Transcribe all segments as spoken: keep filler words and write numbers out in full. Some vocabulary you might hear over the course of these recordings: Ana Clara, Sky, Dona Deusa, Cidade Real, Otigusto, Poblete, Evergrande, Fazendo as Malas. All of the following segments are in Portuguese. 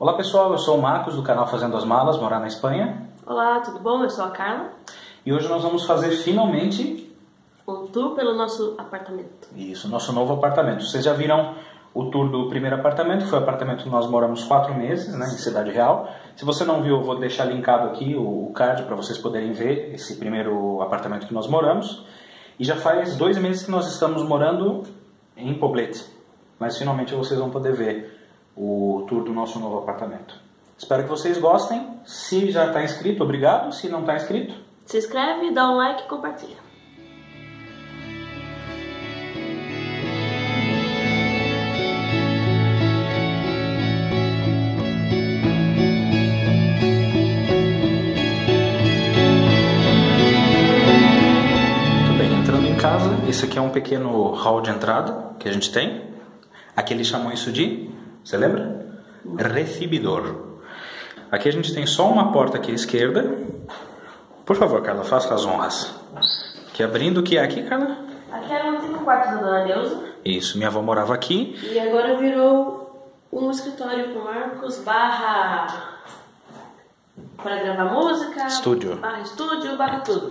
Olá pessoal, eu sou o Marcos do canal Fazendo as Malas, morar na Espanha. Olá, tudo bom? Eu sou a Carla. E hoje nós vamos fazer finalmente um tour pelo nosso apartamento. Isso, nosso novo apartamento. Vocês já viram o tour do primeiro apartamento, foi o apartamento que nós moramos quatro meses, né, em Cidade Real. Se você não viu, eu vou deixar linkado aqui o card para vocês poderem ver esse primeiro apartamento que nós moramos. E já faz dois meses que nós estamos morando em Poblete, mas finalmente vocês vão poder ver o tour do nosso novo apartamento. Espero que vocês gostem. Se já está inscrito, obrigado. Se não está inscrito, se inscreve, dá um like e compartilha. Muito bem, entrando em casa, esse aqui é um pequeno hall de entrada que a gente tem. Aqui eles chamam isso de... Você lembra? Recibidor. Aqui a gente tem só uma porta aqui à esquerda. Por favor, Carla, faça as honras. Que abrindo, o que é aqui, Carla? Aqui era o antigo quarto da Dona Deusa. Isso, minha avó morava aqui. E agora virou um escritório com Marcos, barra... para gravar música. Estúdio. Barra estúdio, barra tudo.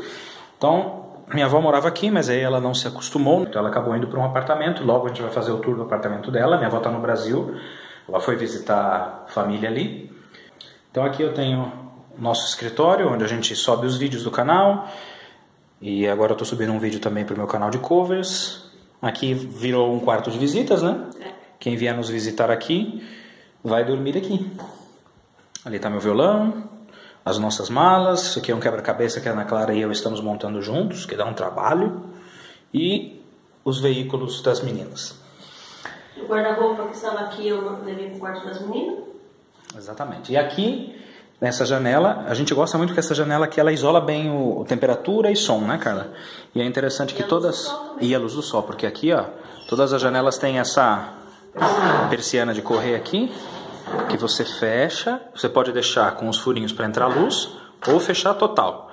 Então... minha avó morava aqui, mas aí ela não se acostumou, então ela acabou indo para um apartamento. Logo a gente vai fazer o tour do apartamento dela. Minha avó está no Brasil, ela foi visitar a família ali. Então aqui eu tenho o nosso escritório, onde a gente sobe os vídeos do canal. E agora eu estou subindo um vídeo também para o meu canal de covers. Aqui virou um quarto de visitas, né? Quem vier nos visitar aqui vai dormir aqui. Ali está meu violão. As nossas malas, isso aqui é um quebra-cabeça que a Ana Clara e eu estamos montando juntos, que dá um trabalho. E os veículos das meninas. O guarda-roupa que estava aqui eu levei para o quarto das meninas. Exatamente. E aqui, nessa janela, a gente gosta muito que essa janela aqui ela isola bem o, o temperatura e som, né, Carla? E é interessante e que todas... E a luz do sol, porque aqui, ó, todas as janelas têm essa persiana de correr aqui. Que você fecha, você pode deixar com os furinhos para entrar a luz ou fechar total.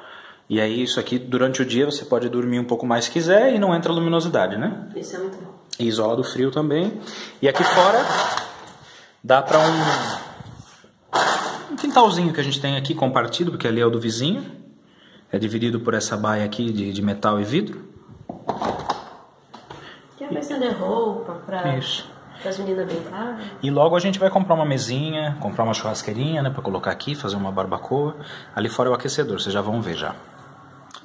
E aí isso aqui durante o dia você pode dormir um pouco mais se quiser e não entra luminosidade, né? Isso é muito bom. E isola do frio também. E aqui fora dá para um, um quintalzinho que a gente tem aqui compartido, porque ali é o do vizinho. É dividido por essa baia aqui de, de metal e vidro. Que é para estender roupa, para... Isso. As meninas brincar. E logo a gente vai comprar uma mesinha, comprar uma churrasqueirinha, né, para colocar aqui, fazer uma barbacoa. Ali fora é o aquecedor, vocês já vão ver já.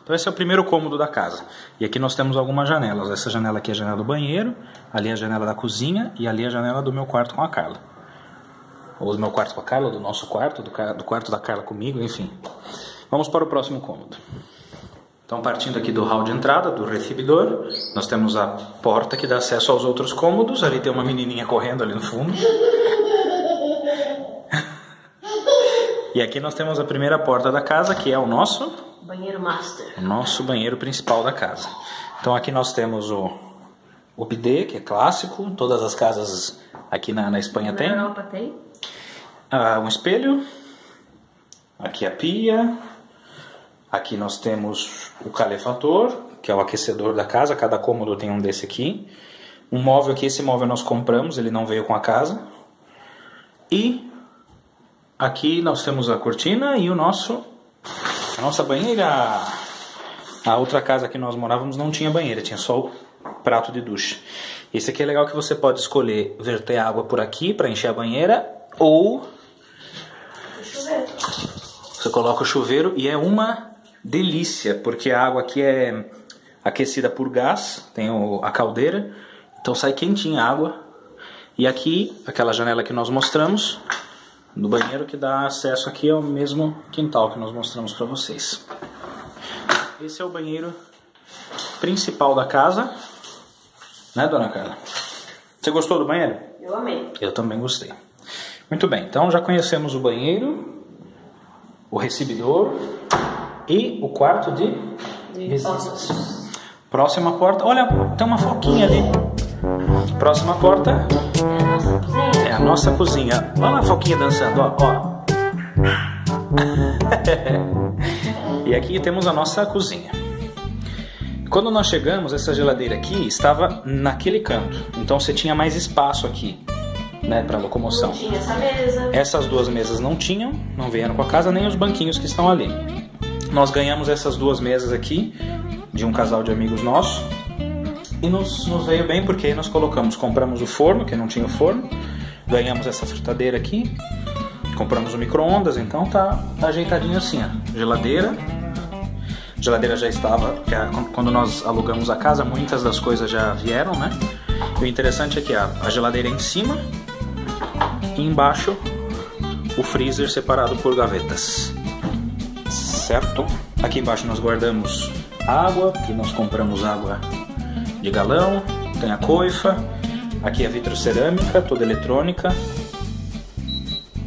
Então esse é o primeiro cômodo da casa. E aqui nós temos algumas janelas. Essa janela aqui é a janela do banheiro, ali é a janela da cozinha e ali é a janela do meu quarto com a Carla. Ou do meu quarto com a Carla, do nosso quarto, do, do quarto da Carla comigo, enfim. Vamos para o próximo cômodo. Então partindo aqui do hall de entrada, do recibidor, nós temos a porta que dá acesso aos outros cômodos. Ali tem uma menininha correndo ali no fundo. E aqui nós temos a primeira porta da casa, que é o nosso... banheiro master. O nosso banheiro principal da casa. Então aqui nós temos o, o bidê, que é clássico. Todas as casas aqui na, na Espanha tem. Na Europa tem. Ah, um espelho. Aqui a pia. Aqui nós temos o calefator, que é o aquecedor da casa. Cada cômodo tem um desse aqui. Um móvel aqui, esse móvel nós compramos, ele não veio com a casa. E aqui nós temos a cortina e o nosso, a nossa banheira. A outra casa que nós morávamos não tinha banheira, tinha só o prato de ducha. Esse aqui é legal que você pode escolher verter água por aqui para encher a banheira ou... você coloca o chuveiro e é uma... delícia, porque a água aqui é aquecida por gás, tem o, a caldeira, então sai quentinha a água. E aqui, aquela janela que nós mostramos, do banheiro, que dá acesso aqui ao mesmo quintal que nós mostramos para vocês. Esse é o banheiro principal da casa, né, Dona Carla? Você gostou do banheiro? Eu amei. Eu também gostei. Muito bem, então já conhecemos o banheiro, o recibidor... e o quarto de, de visitas. Próxima porta... olha, tem uma foquinha ali. Próxima porta... é a nossa cozinha. Olha a foquinha dançando, ó. ó. E aqui temos a nossa cozinha. Quando nós chegamos, essa geladeira aqui estava naquele canto. Então você tinha mais espaço aqui. né, para locomoção. Não tinha essa mesa. Essas duas mesas não tinham, não vieram com a casa, nem os banquinhos que estão ali. Nós ganhamos essas duas mesas aqui de um casal de amigos nossos e nos, nos veio bem, porque aí nós colocamos, compramos o forno, que não tinha o forno, ganhamos essa fritadeira aqui, compramos o micro-ondas, então tá, tá ajeitadinho assim, ó. Geladeira. Geladeira já estava, quando nós alugamos a casa, muitas das coisas já vieram, né? E o interessante é que a, a geladeira é em cima e embaixo o freezer separado por gavetas, certo? Aqui embaixo nós guardamos água, que nós compramos água de galão, tem a coifa, aqui é vitrocerâmica, toda eletrônica.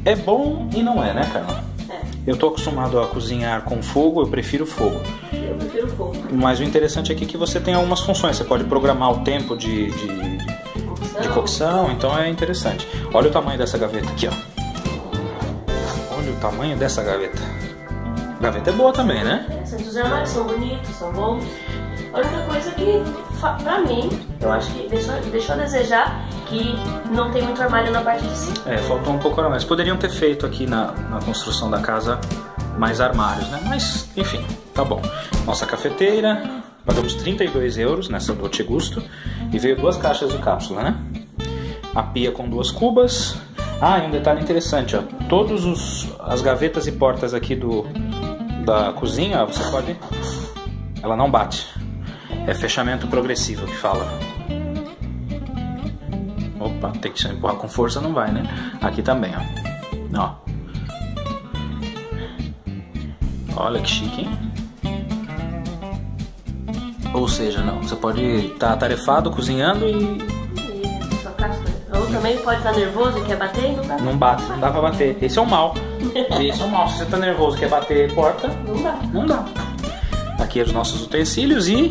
É bom e não é, né, Carla? Eu tô acostumado a cozinhar com fogo, eu prefiro fogo. Eu prefiro fogo. Mas o interessante aqui é que você tem algumas funções. Você pode programar o tempo de, de, de, cocção. de cocção, então é interessante. Olha o tamanho dessa gaveta aqui, ó. Olha o tamanho dessa gaveta. Gaveta é boa também, né? Os armários são bonitos, são bons. A única coisa que, pra mim, eu acho que deixou, deixou a desejar, que não tem muito armário na parte de cima. É, faltou um pouco armário. Eles poderiam ter feito aqui na, na construção da casa mais armários, né? Mas, enfim, tá bom. Nossa cafeteira, pagamos trinta e dois euros nessa do Otigusto e veio duas caixas de cápsula, né? A pia com duas cubas. Ah, e um detalhe interessante, ó. Todos os as gavetas e portas aqui do da cozinha, ó, você pode... Ela não bate. É fechamento progressivo que fala. Opa, tem que empurrar com força, não vai, né? Aqui também, ó. Ó. Olha que chique, hein? Ou seja, não, você pode estar atarefado, cozinhando e... e só casca. Ou também pode estar nervoso e quer bater e não dá. Não bate, não dá pra bater. Esse é o mal. Esse é o mal. Se você tá nervoso e quer bater porta... Não dá. Não dá. Aqui é os nossos utensílios e...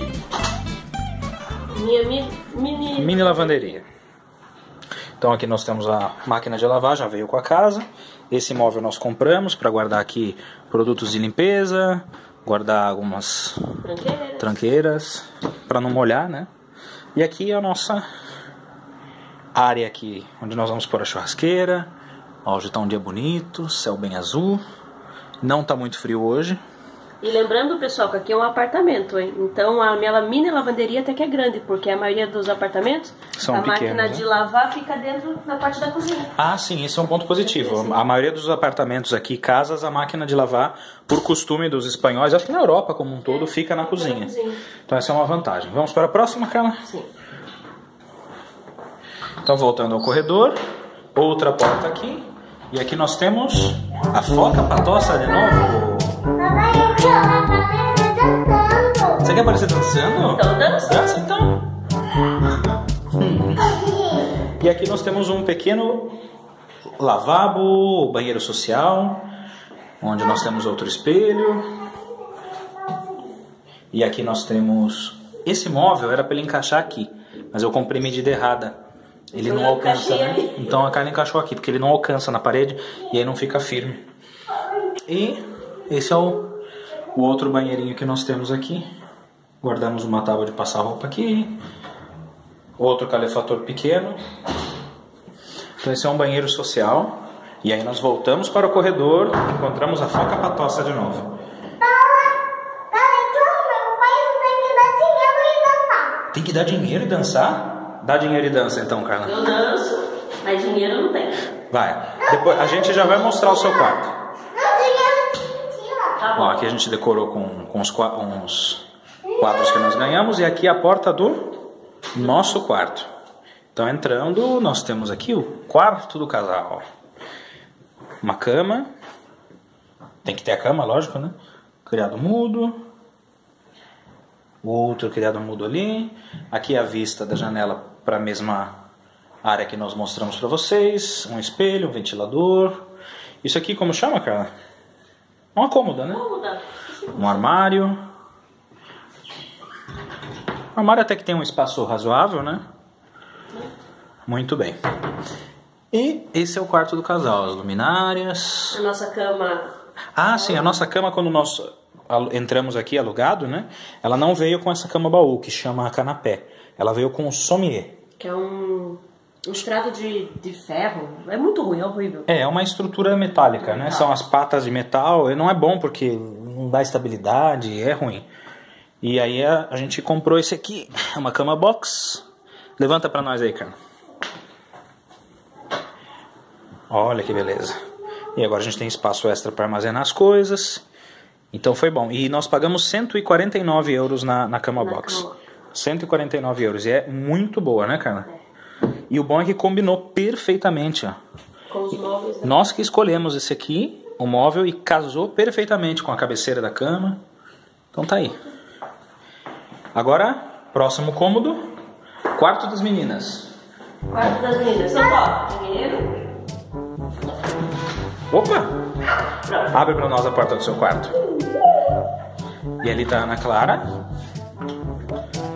Minha mi, mini... Mini lavanderia. Então aqui nós temos a máquina de lavar, já veio com a casa. Esse móvel nós compramos para guardar aqui produtos de limpeza, guardar algumas tranqueiras, tranqueiras para não molhar, né? E aqui é a nossa área aqui, onde nós vamos pôr a churrasqueira. Hoje está um dia bonito, céu bem azul. Não está muito frio hoje. E lembrando, pessoal, que aqui é um apartamento, hein? Então a minha mini lavanderia até que é grande, porque a maioria dos apartamentos, são a pequenos, máquina, né, de lavar fica dentro na parte da cozinha. Ah, sim, esse é um ponto positivo. Sim, sim. A maioria dos apartamentos aqui, casas, a máquina de lavar, por costume dos espanhóis, acho que na Europa como um todo, é, fica na cozinha. cozinha. Então essa é uma vantagem. Vamos para a próxima, Carla? Sim. Então voltando ao corredor, outra porta aqui, e aqui nós temos a foca patossa de novo. Papai. Você quer parecer dançando? Então dança. Dança então. Hum. E aqui nós temos um pequeno lavabo, banheiro social, onde nós temos outro espelho. E aqui nós temos... Esse móvel era para ele encaixar aqui, mas eu comprei medida errada. Ele não alcança, né? Então a Carla encaixou aqui, porque ele não alcança na parede e aí não fica firme. E esse é o... O outro banheirinho que nós temos aqui. Guardamos uma tábua de passar roupa aqui. Outro calefator pequeno. Então esse é um banheiro social. E aí nós voltamos para o corredor. Encontramos a foca patossa de novo. Tem que dar dinheiro e dançar? Dá dinheiro e dança então, Carla. Eu danço, mas dinheiro não tem. Vai. Depois, a gente já vai mostrar o seu quarto. Ó, aqui a gente decorou com, com os, uns quadros que nós ganhamos. E aqui a porta do nosso quarto. Então entrando, nós temos aqui o quarto do casal. Uma cama. Tem que ter a cama, lógico, né? Criado mudo. Outro criado mudo ali. Aqui a vista da janela para a mesma área que nós mostramos para vocês. Um espelho, um ventilador. Isso aqui como chama, Carla? Uma cômoda, né? Cômoda. Um armário. O armário até que tem um espaço razoável, né? Muito bem. E esse é o quarto do casal. As luminárias. A nossa cama. Ah, sim. A nossa cama, quando nós entramos aqui alugado, né? Ela não veio com essa cama baú, que chama canapé. Ela veio com o sommier. Que é um... Estrado de, de ferro, é muito ruim, é horrível. É, é uma estrutura metálica, metal. né? São as patas de metal, e não é bom porque não dá estabilidade, é ruim. E aí a, a gente comprou esse aqui, é uma cama box. Levanta pra nós aí, cara. Olha que beleza. E agora a gente tem espaço extra para armazenar as coisas. Então foi bom. E nós pagamos cento e quarenta e nove euros na, na cama na box. Cama. cento e quarenta e nove euros. E é muito boa, né, cara? É. E o bom é que combinou perfeitamente, ó. Com os móveis, né? Nós que escolhemos esse aqui, o móvel, e casou perfeitamente com a cabeceira da cama. Então tá aí. Agora, próximo cômodo, quarto das meninas. Quarto das meninas. São Paulo, primeiro. Opa! Abre pra nós a porta do seu quarto. E ali tá a Ana Clara.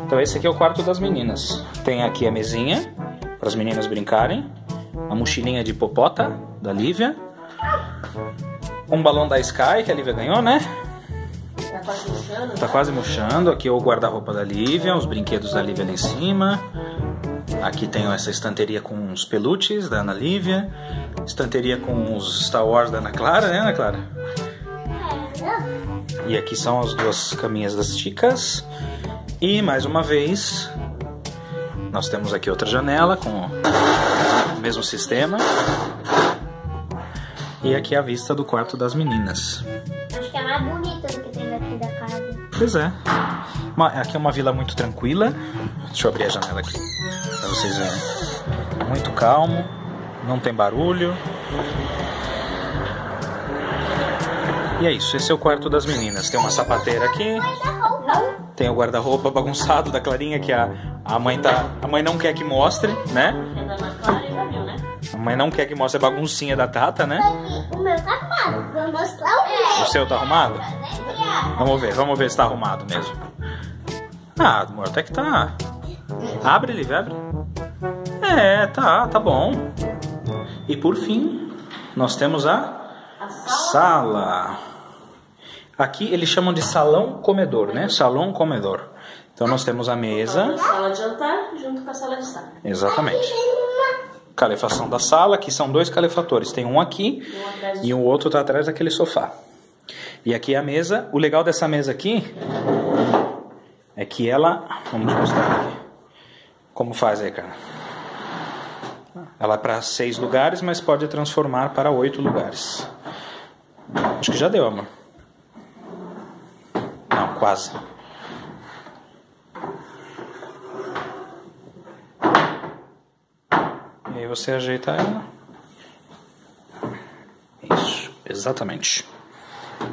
Então esse aqui é o quarto das meninas. Tem aqui a mesinha para as meninas brincarem, uma mochilinha de popota da Lívia, um balão da Sky que a Lívia ganhou, né? Tá quase murchando. Tá quase murchando. Aqui é o guarda-roupa da Lívia, os brinquedos da Lívia ali em cima. Aqui tem essa estanteria com os pelutes da Ana Lívia, estanteria com os Star Wars da Ana Clara, né, Ana Clara? E aqui são as duas caminhas das chicas. E mais uma vez nós temos aqui outra janela com o mesmo sistema. E aqui a vista do quarto das meninas. Acho que é mais bonita do que tem daqui da casa. Pois é. Uma, aqui é uma vila muito tranquila. Deixa eu abrir a janela aqui para vocês verem. Muito calmo, não tem barulho. E é isso, esse é o quarto das meninas. Tem uma sapateira aqui. Tem o guarda-roupa bagunçado da Clarinha, que a, a mãe tá. A mãe não quer que mostre, né? A mãe não quer que mostre a baguncinha da Tata, né? O meu tá arrumado, vou mostrar o meu. O seu tá arrumado? Vamos ver, vamos ver se tá arrumado mesmo. Ah, amor, até que tá. Abre, ele, abre. É, tá, tá bom. E por fim, nós temos a, a sala. sala. Aqui eles chamam de salão-comedor, né? Salão-comedor. Então nós temos a mesa. A sala de jantar junto com a sala de estar. Exatamente. Calefação da sala, que são dois calefatores. Tem um aqui um e o outro tá atrás daquele sofá. E aqui é a mesa. O legal dessa mesa aqui é que ela... Vamos mostrar aqui. Como faz aí, cara? Ela é para seis lugares, mas pode transformar para oito lugares. Acho que já deu, amor. Quase. E aí você ajeita ela. Isso, exatamente.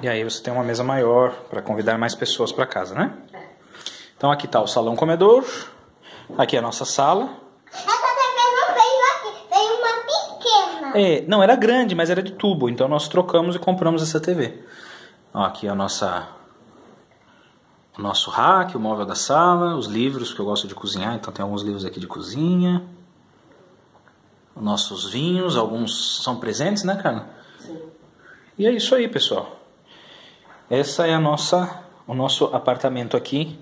E aí você tem uma mesa maior para convidar mais pessoas para casa, né? Então aqui tá o salão comedor. Aqui é a nossa sala. Essa T V não veio aqui, veio uma pequena. É, não, era grande, mas era de tubo. Então nós trocamos e compramos essa T V. Ó, aqui é a nossa... O nosso rack, o móvel da sala, os livros que eu gosto de cozinhar, então tem alguns livros aqui de cozinha. Os nossos vinhos, alguns são presentes, né, cara? Sim. E é isso aí, pessoal. Essa é a nossa, o nosso apartamento aqui.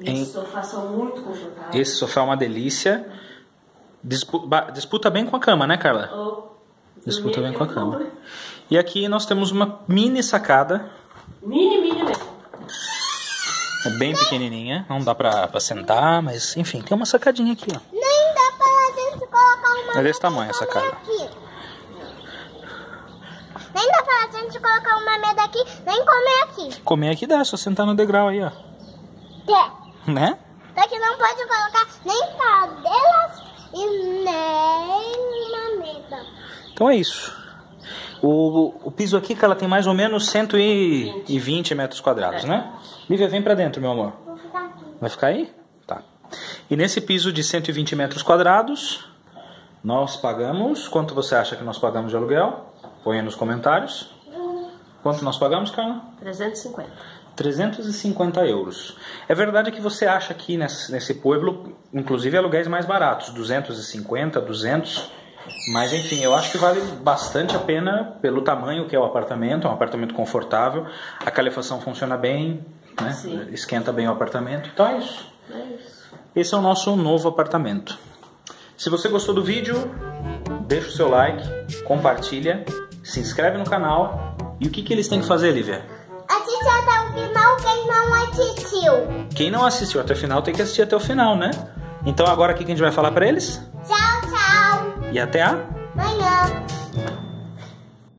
Esses em... sofás são muito confortáveis. Esse sofá é uma delícia. Disputa, disputa bem com a cama, né, Carla? Oh, disputa bem com a cama. E aqui nós temos uma mini sacada. Mini, mini mesmo. É bem pequenininha, não dá pra, pra sentar, mas enfim, tem uma sacadinha aqui, ó. Nem dá pra lá dentro colocar uma... É desse tamanho essa sacada. Nem dá pra lá dentro colocar uma mesa aqui, nem comer aqui. Comer aqui dá, só sentar no degrau aí, ó. É. Né? Só que não pode colocar nem cadeiras e nem uma mesa. Então é isso. O, o piso aqui, que ela tem mais ou menos cento e vinte metros quadrados, né? Lívia, vem pra dentro, meu amor. Vou ficar aqui. Vai ficar aí? Tá. E nesse piso de cento e vinte metros quadrados, nós pagamos... Quanto você acha que nós pagamos de aluguel? Põe aí nos comentários. Quanto nós pagamos, Carla? trezentos e cinquenta. trezentos e cinquenta euros. É verdade que você acha aqui nesse, nesse pueblo, inclusive, aluguéis mais baratos. duzentos e cinquenta, duzentos... Mas enfim, eu acho que vale bastante a pena pelo tamanho que é o apartamento. É um apartamento confortável. A calefação funciona bem, né? Esquenta bem o apartamento. Então é isso. é isso. Esse é o nosso novo apartamento. Se você gostou do vídeo, deixa o seu like, compartilha, se inscreve no canal. E o que, que eles têm que fazer, Lívia? Assistir até o final quem não assistiu. Quem não assistiu até o final tem que assistir até o final, né? Então agora o que, que a gente vai falar pra eles? Tchau, tchau. E até a... amanhã.